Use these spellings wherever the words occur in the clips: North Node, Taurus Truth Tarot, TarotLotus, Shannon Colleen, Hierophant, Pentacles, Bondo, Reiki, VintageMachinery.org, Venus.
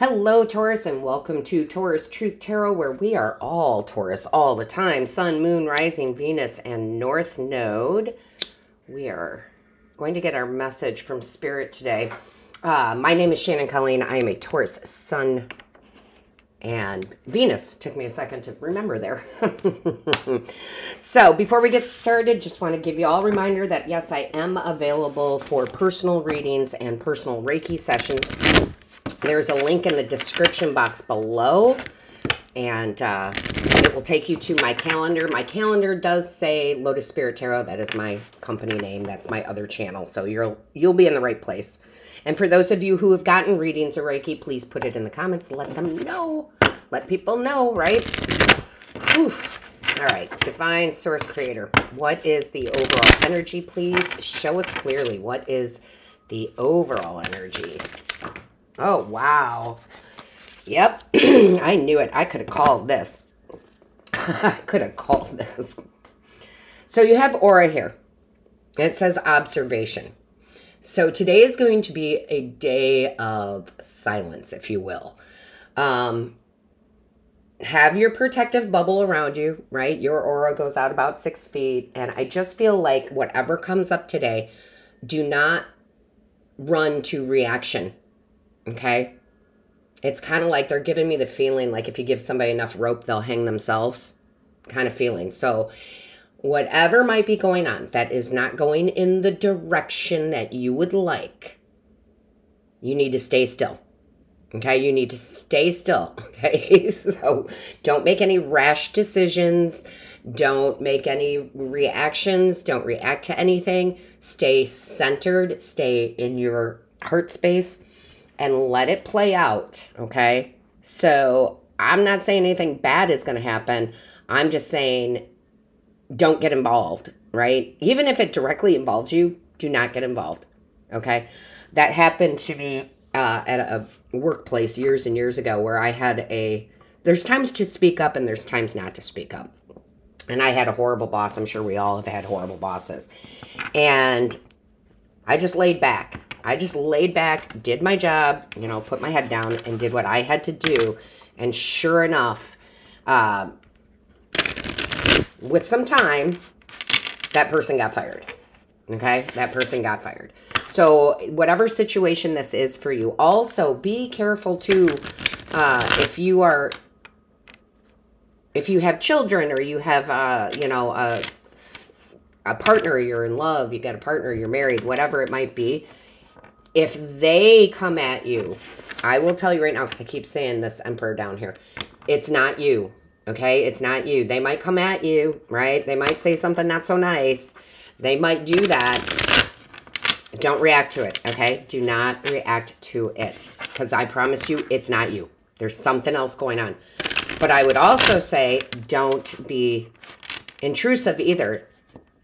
Hello, Taurus, and welcome to Taurus Truth Tarot, where we are all Taurus all the time. Sun, Moon, Rising, Venus, and North Node. We are going to get our message from Spirit today. My name is Shannon Colleen. I am a Taurus Sun and Venus. Took me a second to remember there. So before we get started, just want to give you all a reminder that, yes, I am available for personal readings and personal Reiki sessions. There's a link in the description box below, and it will take you to my calendar. My calendar does say Lotus Spirit Tarot. That is my company name. That's my other channel, so you'll be in the right place. And for those of you who have gotten readings of Reiki, please put it in the comments. Let them know. Let people know, right? Whew. All right, Divine Source Creator, what is the overall energy, please? Show us clearly what is the overall energy. Oh, wow. Yep. I knew it. I could have called this. I could have called this. So you have aura here. It says observation. So today is going to be a day of silence, if you will. Have your protective bubble around you, right? Your aura goes out about 6 feet. And I just feel like whatever comes up today, do not run to reaction. Okay, it's kind of like they're giving me the feeling like if you give somebody enough rope, they'll hang themselves kind of feeling. So whatever might be going on that is not going in the direction that you would like, you need to stay still. Okay, you need to stay still. Okay, so don't make any rash decisions. Don't make any reactions. Don't react to anything. Stay centered. Stay in your heart space. And let it play out, okay? So I'm not saying anything bad is going to happen. I'm just saying don't get involved, right? Even if it directly involves you, do not get involved, okay? That happened to me at a workplace years and years ago where I had there's times to speak up and there's times not to speak up. And I had a horrible boss. I'm sure we all have had horrible bosses. And I just laid back. I just laid back, did my job, you know, put my head down and did what I had to do. And sure enough, with some time, that person got fired. Okay? That person got fired. So whatever situation this is for you, also be careful too, if you have children or you have, a partner, you're in love, you got a partner, you're married, whatever it might be. If they come at you, I will tell you right now, because I keep saying this Emperor down here, it's not you, okay? It's not you. They might come at you, right? They might say something not so nice. They might do that. Don't react to it, okay? Do not react to it, because I promise you, it's not you. There's something else going on. But I would also say don't be intrusive either.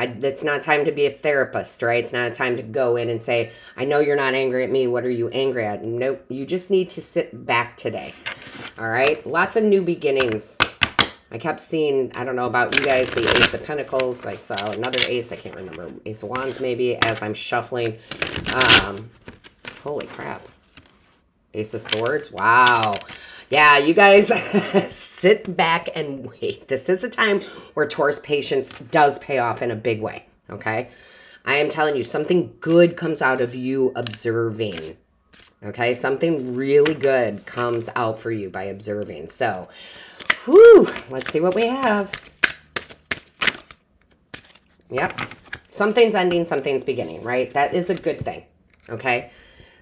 It's not time to be a therapist, right? It's not a time to go in and say, I know you're not angry at me. What are you angry at? Nope. You just need to sit back today. All right. Lots of new beginnings. I kept seeing, I don't know about you guys, the Ace of Pentacles. I saw another Ace. I can't remember. Ace of Wands maybe as I'm shuffling. Holy crap. Ace of Swords. Wow. Yeah, you guys sit back and wait. This is a time where Taurus patience does pay off in a big way, okay? I am telling you, something good comes out of you observing, okay? Something really good comes out for you by observing. So, whew, let's see what we have. Yep, something's ending, something's beginning, right? That is a good thing, okay?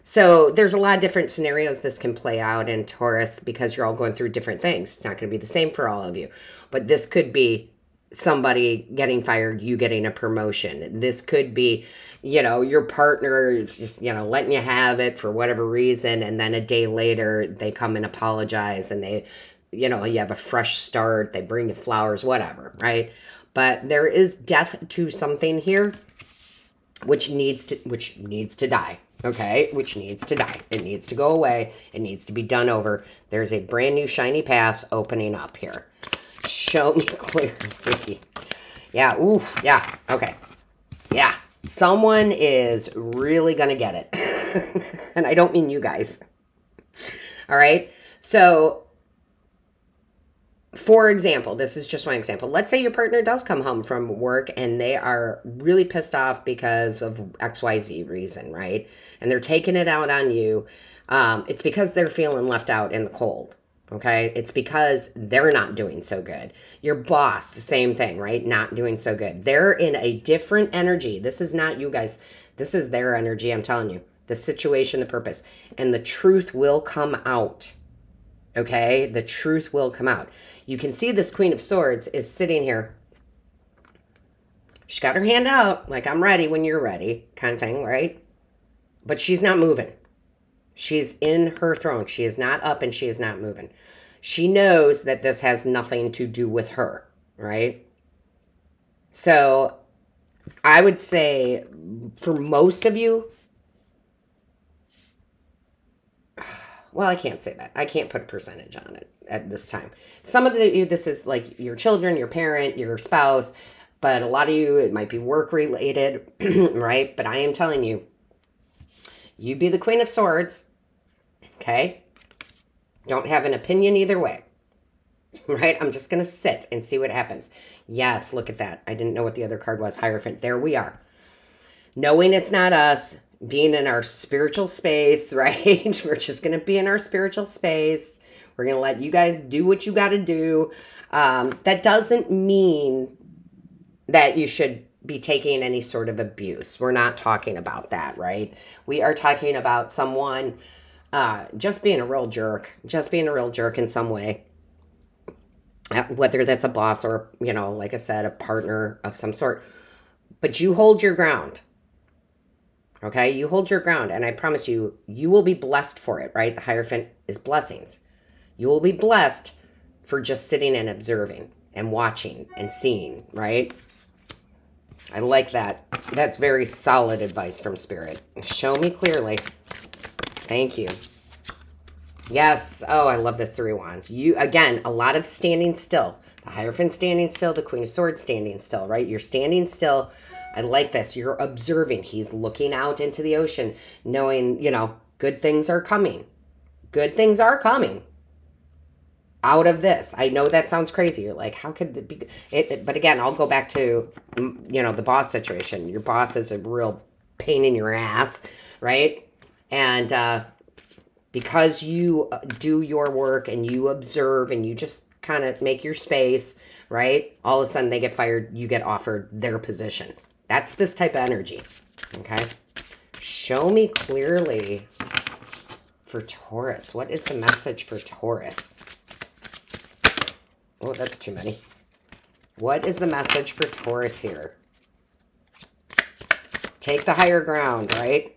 So there's a lot of different scenarios this can play out in Taurus because you're all going through different things. It's not going to be the same for all of you. But this could be somebody getting fired, you getting a promotion. This could be, you know, your partner is just, you know, letting you have it for whatever reason. And then a day later, they come and apologize and they, you know, you have a fresh start. They bring you flowers, whatever, right? But there is death to something here which needs to die. Okay, which needs to die. It needs to go away. It needs to be done over. There's a brand new shiny path opening up here. Show me clearly. Yeah, ooh, yeah, okay. Yeah, someone is really going to get it. And I don't mean you guys. All right. So for example, this is just one example. Let's say your partner does come home from work and they are really pissed off because of XYZ reason, right? And they're taking it out on you. It's because they're feeling left out in the cold. Okay. It's because they're not doing so good. Your boss, same thing, right? Not doing so good. They're in a different energy. This is not you guys. This is their energy. I'm telling you, the situation, the purpose, and the truth will come out. Okay. The truth will come out. You can see this Queen of Swords is sitting here. She's got her hand out. Like, I'm ready when you're ready kind of thing. Right. But she's not moving. She's in her throne. She is not up and she is not moving. She knows that this has nothing to do with her, right? So I would say for most of you, well, I can't say that. I can't put a percentage on it at this time. Some of you, this is like your children, your parent, your spouse, but a lot of you, it might be work related, right? But I am telling you, you be the Queen of Swords, okay? Don't have an opinion either way, right? I'm just going to sit and see what happens. Yes, look at that. I didn't know what the other card was, Hierophant. There we are. Knowing it's not us, being in our spiritual space, right? We're just going to be in our spiritual space. We're going to let you guys do what you got to do. That doesn't mean that you should be taking any sort of abuse. We're not talking about that, right? We are talking about someone just being a real jerk, in some way, whether that's a boss or, you know, like I said, a partner of some sort. But you hold your ground, okay? You hold your ground, and I promise you, you will be blessed for it, right? The Hierophant is blessings. You will be blessed for just sitting and observing and watching and seeing, right? I like that. That's very solid advice from Spirit. Show me clearly. Thank you. Yes. Oh, I love the Three Wands. You, again, a lot of standing still. The Hierophant standing still, the Queen of Swords standing still, right? You're standing still. I like this. You're observing. He's looking out into the ocean, knowing, you know, good things are coming. Good things are coming out of this. I know that sounds crazy. You're like, how could it be? But again, I'll go back to, you know, the boss situation. Your boss is a real pain in your ass, right? And because you do your work and you observe and you just kind of make your space, right? All of a sudden they get fired. You get offered their position. That's this type of energy, okay? Show me clearly for Taurus. What is the message for Taurus? Oh, that's too many. What is the message for Taurus here? Take the higher ground, right?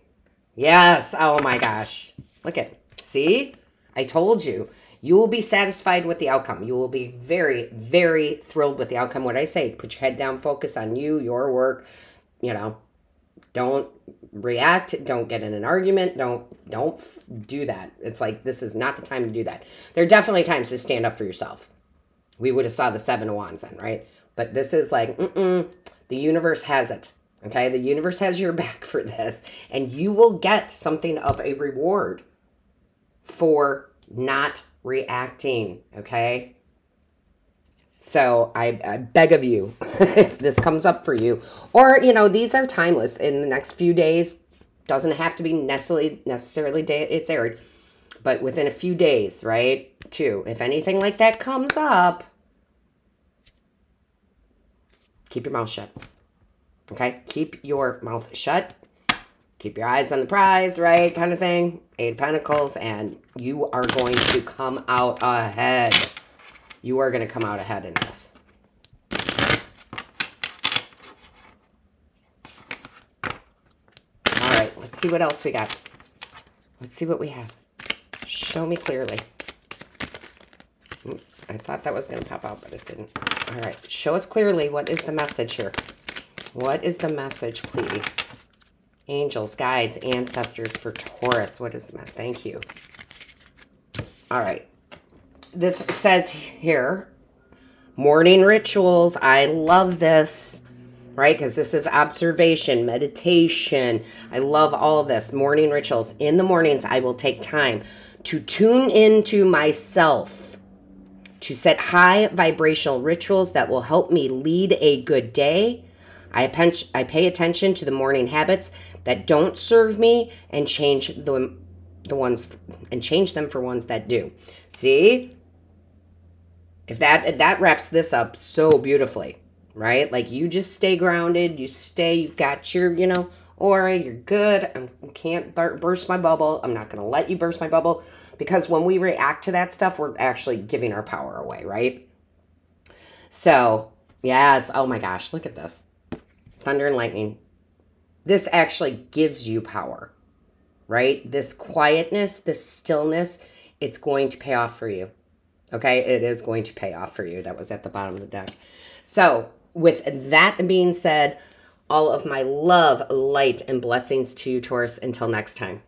Yes. Oh my gosh. Look at, see? I told you. You will be satisfied with the outcome. You will be very, very thrilled with the outcome. What I say, put your head down, focus on you, your work, you know. Don't react. Don't get in an argument. Don't do that. It's like, this is not the time to do that. There are definitely times to stand up for yourself. We would have saw the Seven of Wands then, right? But this is like, the universe has it, okay? The universe has your back for this, and you will get something of a reward for not reacting, okay? So I beg of you, if this comes up for you, or, you know, these are timeless in the next few days. Doesn't have to be necessarily day it's aired, but within a few days, right? Too, if anything like that comes up, keep your mouth shut. Okay? Keep your mouth shut. Keep your eyes on the prize, right? Kind of thing. 8 of Pentacles, and you are going to come out ahead. You are going to come out ahead in this. All right. Let's see what else we got. Let's see what we have. Show me clearly. I thought that was going to pop out, but it didn't. All right. Show us clearly. What is the message here? What is the message, please? Angels, guides, ancestors for Taurus. What is the message? Thank you. All right. This says here, morning rituals. I love this, right? Because this is observation, meditation. I love all this. Morning rituals. In the mornings, I will take time to tune into myself, to set high vibrational rituals that will help me lead a good day. I pay attention to the morning habits that don't serve me and change the ones and change them for ones that do. See? If that wraps this up so beautifully, right? Like, you just stay grounded, you've got your, you know, aura, you're good. I can't burst my bubble. I'm not going to let you burst my bubble, because when we react to that stuff, we're actually giving our power away, right? So, yes. Oh my gosh, look at this. Thunder and lightning. This actually gives you power, right? This quietness, this stillness, it's going to pay off for you. Okay, it is going to pay off for you. That was at the bottom of the deck. So with that being said, all of my love, light, and blessings to you, Taurus. Until next time.